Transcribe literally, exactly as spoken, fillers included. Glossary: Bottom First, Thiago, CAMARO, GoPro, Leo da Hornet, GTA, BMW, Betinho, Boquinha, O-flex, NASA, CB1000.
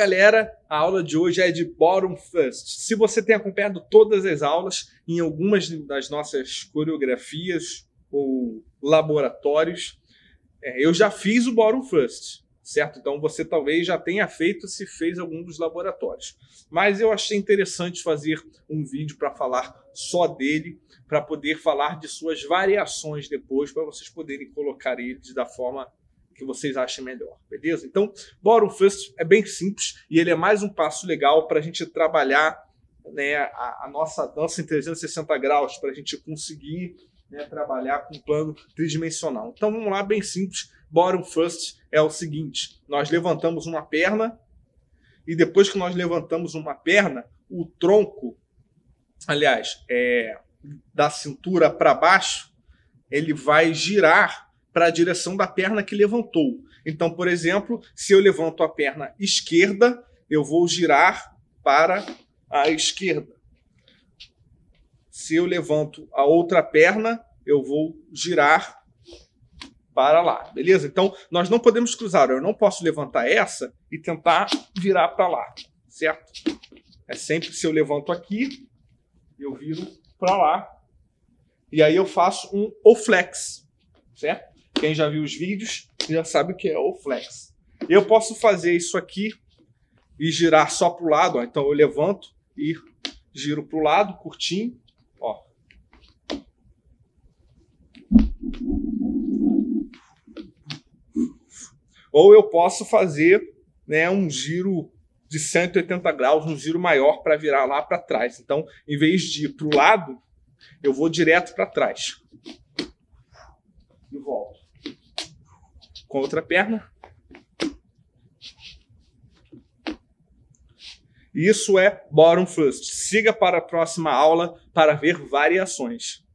galera, a aula de hoje é de Bottom First. Se você tem acompanhado todas as aulas, em algumas das nossas coreografias ou laboratórios, é, eu já fiz o Bottom First, certo? Então você talvez já tenha feito, se fez algum dos laboratórios. Mas eu achei interessante fazer um vídeo para falar só dele, para poder falar de suas variações depois, para vocês poderem colocar eles da forma que vocês achem melhor, beleza? Então, Bottom First é bem simples e ele é mais um passo legal para a gente trabalhar, né, a, a nossa dança em trezentos e sessenta graus, para a gente conseguir, né, trabalhar com um plano tridimensional. Então, vamos lá, bem simples. Bottom First é o seguinte: nós levantamos uma perna e depois que nós levantamos uma perna, o tronco, aliás, é, da cintura para baixo, ele vai girar para a direção da perna que levantou. Então, por exemplo, se eu levanto a perna esquerda, eu vou girar para a esquerda. Se eu levanto a outra perna, eu vou girar para lá, beleza? Então, nós não podemos cruzar. Eu não posso levantar essa e tentar virar para lá, certo? É sempre se eu levanto aqui, eu viro para lá, e aí eu faço um O-flex, certo? Quem já viu os vídeos já sabe o que é o flex. Eu posso fazer isso aqui e girar só para o lado. Ó. Então eu levanto e giro para o lado, curtinho. Ó. Ou eu posso fazer, né, um giro de cento e oitenta graus, um giro maior para virar lá para trás. Então, em vez de ir para o lado, eu vou direto para trás. E volto. Com a outra perna. Isso é Bottom First. Siga para a próxima aula para ver variações.